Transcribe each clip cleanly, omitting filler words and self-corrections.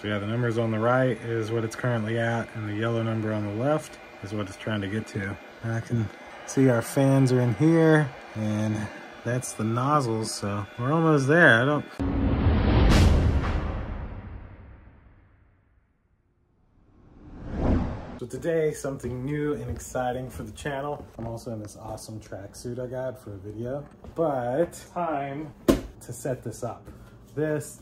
So yeah, the numbers on the right is what it's currently at, and the yellow number on the left is what it's trying to get to. And I can see our fans are in here, and that's the nozzles, so we're almost there. So today, something new and exciting for the channel. I'm also in this awesome tracksuit I got for a video, but time to set this up. This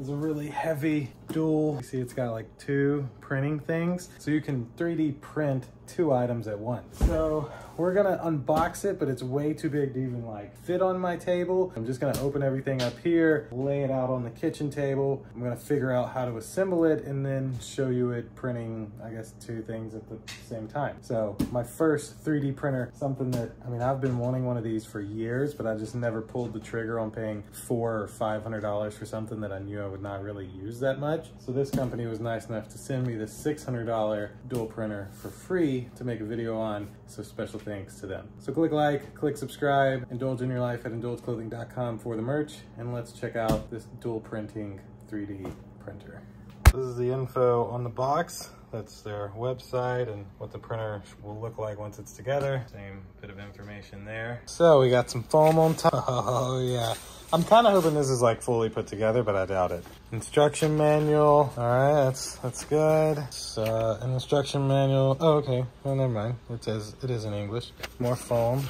is a really heavy dual. You see it's got like two printing things. So you can 3D print two items at once. So we're gonna unbox it, but it's way too big to even like fit on my table. I'm just gonna open everything up here, lay it out on the kitchen table. I'm gonna figure out how to assemble it and then show you it printing, I guess, two things at the same time. So my first 3D printer, something that, I mean, I've been wanting one of these for years, but I just never pulled the trigger on paying $400 or $500 for something that I knew I would not really use that much. So this company was nice enough to send me this $600 dual printer for free to make a video on, so special thanks to them. So click like, click subscribe, indulge in your life at IndulgeClothing.com for the merch, and let's check out this dual printing 3D printer. This is the info on the box. That's their website and what the printer will look like once it's together. Same bit of information there. So we got some foam on top. Oh yeah. I'm kind of hoping this is like fully put together, but I doubt it. Instruction manual. All right, that's good. It's an instruction manual. Oh, okay. Well, never mind. It says it is in English. More foam.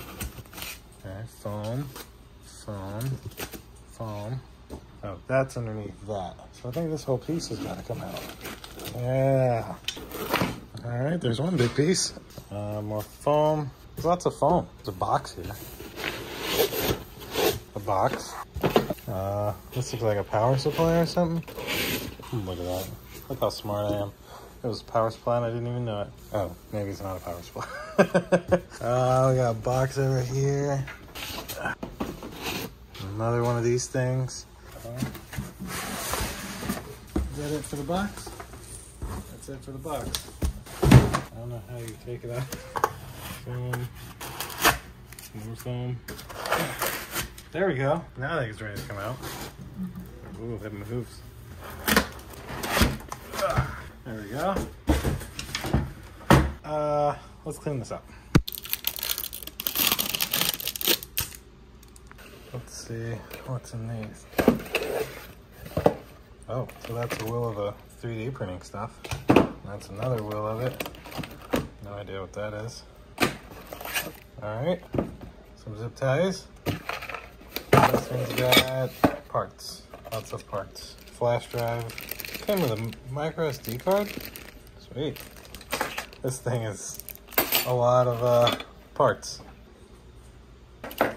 Okay, foam, foam, foam. Oh, that's underneath that. So I think this whole piece has got to come out. Yeah. All right, there's one big piece. More foam. There's lots of foam. There's a box here. A box. This looks like a power supply or something. Look at that. Look how smart I am. It was a power supply and I didn't even know it. Oh, maybe it's not a power supply. We got a box over here. Another one of these things. Is that it for the box? That's it for the box. I don't know how you take it out. Foam. More foam. There we go. Now I think it's ready to come out. Ooh, hitting the hoops. There we go. Let's clean this up. Let's see what's in these. Oh, so that's a wheel of the 3D printing stuff. That's another wheel of it. No idea what that is. All right, some zip ties. This one's got parts, lots of parts. Flash drive, came with a micro SD card. Sweet. This thing is a lot of parts. Hey,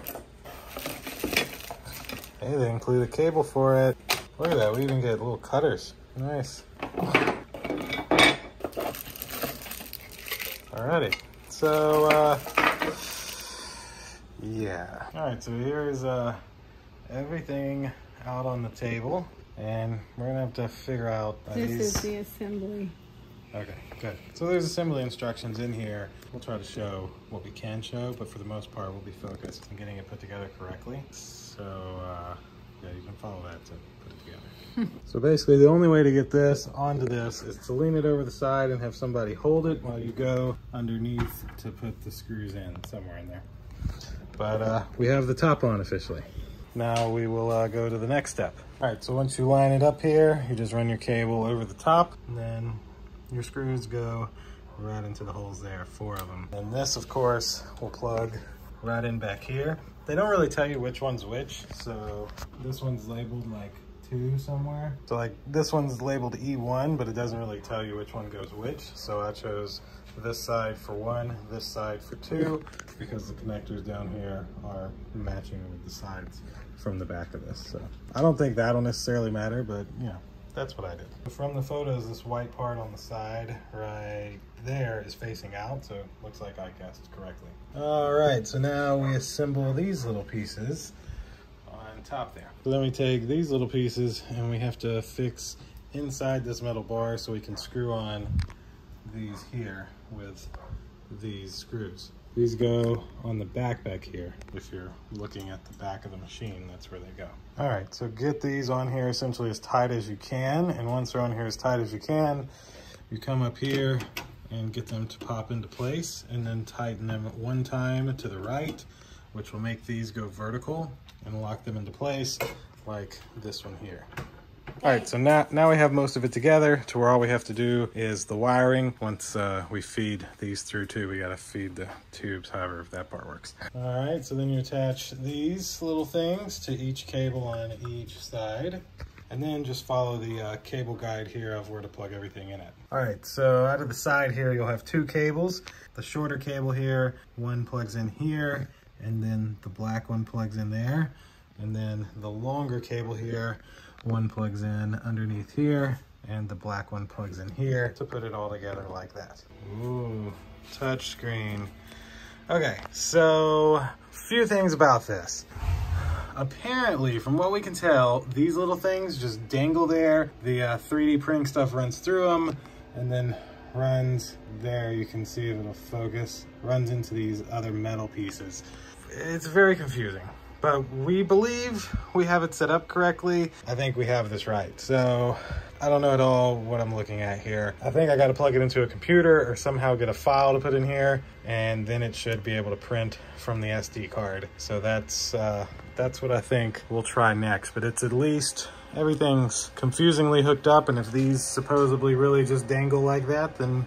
they include a cable for it. Look at that, we even get little cutters. Nice. Alrighty, so, yeah. Alright, so here is everything out on the table, and we're gonna have to figure out these. This is the assembly. Okay, good. So there's assembly instructions in here. We'll try to show what we can show, but for the most part, we'll be focused on getting it put together correctly. So, yeah, you can follow that to put it together. So basically the only way to get this onto this is to lean it over the side and have somebody hold it while you go underneath to put the screws in somewhere in there. But we have the top on officially. Now we will go to the next step. All right, so once you line it up here, you just run your cable over the top, and then your screws go right into the holes there, 4 of them. And this, of course, will plug right in back here. They don't really tell you which one's which, so this one's labeled like 2 somewhere. So like this one's labeled E1, but it doesn't really tell you which one goes which. So I chose this side for 1, this side for 2, because the connectors down here are matching with the sides from the back of this. So I don't think that'll necessarily matter, but you know, that's what I did. From the photos, this white part on the side right there is facing out, so it looks like I guessed correctly. All right, so now we assemble these little pieces on top there. So then we take these little pieces and we have to fix inside this metal bar so we can screw on these here with these screws. These go on the backpack here. If you're looking at the back of the machine, that's where they go. All right, so get these on here essentially as tight as you can. And once they're on here as tight as you can, you come up here and get them to pop into place, and then tighten them one time to the right, which will make these go vertical and lock them into place like this one here. All right, so now we have most of it together to where all we have to do is the wiring. Once we feed these through too, we gotta feed the tubes, however, if that part works. All right, so then you attach these little things to each cable on each side, and then just follow the cable guide here of where to plug everything in it. All right, so out of the side here, you'll have two cables. The shorter cable here, one plugs in here, and then the black one plugs in there. And then the longer cable here, one plugs in underneath here, and the black one plugs in here to put it all together like that. Ooh, touch screen. Okay, so a few things about this. Apparently, from what we can tell, these little things just dangle there. The 3D printing stuff runs through them and then runs there. You can see it, it'll focus, runs into these other metal pieces. It's very confusing, but we believe we have it set up correctly. I think we have this right. So I don't know at all what I'm looking at here. I think I got to plug it into a computer or somehow get a file to put in here, and then it should be able to print from the SD card. So that's what I think we'll try next, but it's at least everything's confusingly hooked up. And if these supposedly really just dangle like that, then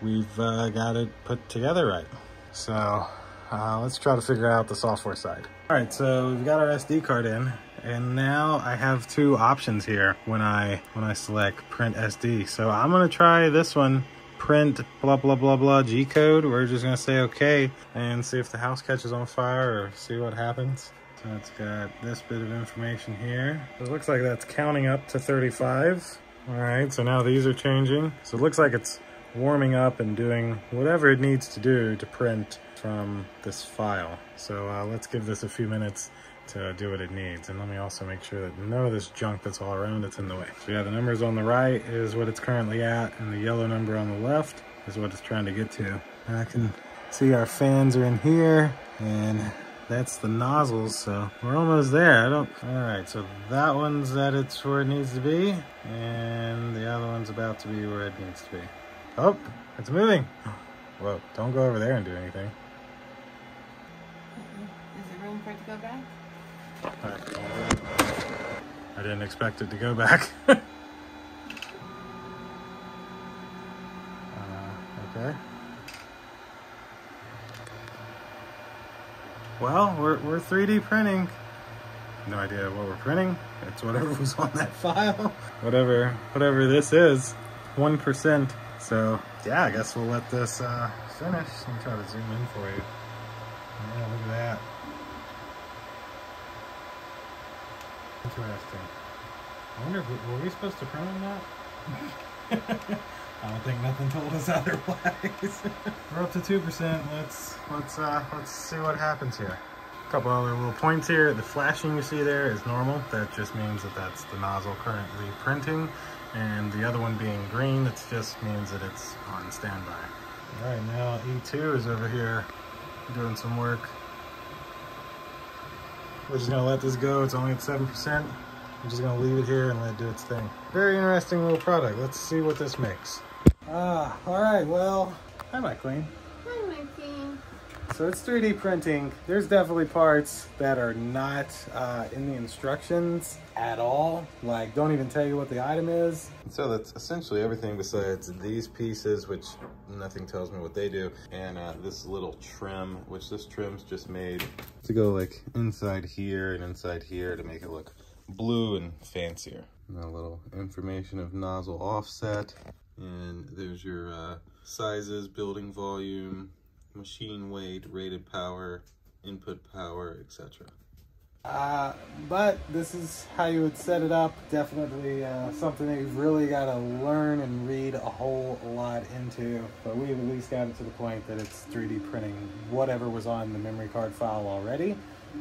we've got it put together right. So let's try to figure out the software side. All right, so we've got our SD card in, and now I have two options here when I select print SD. So I'm gonna try this one, print blah, blah, blah, blah, G code. We're just gonna say okay and see if the house catches on fire or see what happens. So it's got this bit of information here. It looks like that's counting up to 35. All right, so now these are changing. So it looks like it's warming up and doing whatever it needs to do to print from this file. So let's give this a few minutes to do what it needs. And let me also make sure that none of this junk that's all around it's in the way. So yeah, the numbers on the right is what it's currently at, and the yellow number on the left is what it's trying to get to. And I can see our fans are in here, and that's the nozzles, so we're almost there. All right, so that one's at it's where it needs to be, and the other one's about to be where it needs to be. Oh, it's moving. Whoa, don't go over there and do anything. Is there room for it to go back? All right. I didn't expect it to go back. Okay. Well, we're 3D printing. No idea what we're printing. It's whatever was on that file. Whatever this is, 1%. So yeah, I guess we'll let this finish. Let me try to zoom in for you. Yeah, look at that. Interesting. I wonder if were we supposed to print on that? I don't think nothing told us otherwise. We're up to 2%. Let's see what happens here. A couple other little points here. The flashing you see there is normal. That just means that that's the nozzle currently printing, and the other one being green, it just means that it's on standby. All right, now E2 is over here doing some work. We're just gonna let this go. It's only at 7%. I'm just gonna leave it here and let it do its thing. Very interesting little product. Let's see what this makes. All right, well, hi, MyClean. Hi, MyClean. So it's 3D printing. There's definitely parts that are not in the instructions at all. Like, don't even tell you what the item is. So that's essentially everything besides these pieces, which nothing tells me what they do. And this little trim, which this trim's just made to go like inside here and inside here to make it look blue and fancier. And a little information of nozzle offset. And there's your sizes, building volume, machine weight, rated power, input power, etc. But this is how you would set it up. Definitely something that you've really got to learn and read a whole lot into, but we've at least gotten to the point that it's 3D printing whatever was on the memory card file already.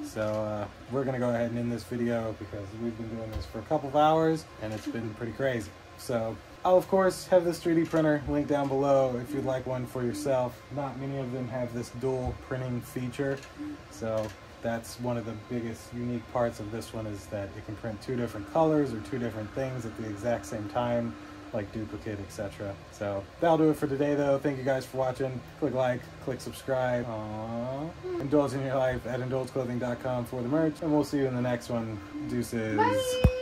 So we're gonna go ahead and end this video because we've been doing this for a couple of hours and it's been pretty crazy. So I'll of course have this 3D printer linked down below if you'd like one for yourself. Not many of them have this dual printing feature, so that's one of the biggest unique parts of this one, is that it can print two different colors or two different things at the exact same time, like duplicate, etc. So that'll do it for today though. Thank you guys for watching. Click like, click subscribe. Aww. Indulge in your life at IndulgeClothing.com for the merch, and we'll see you in the next one. Deuces. Bye.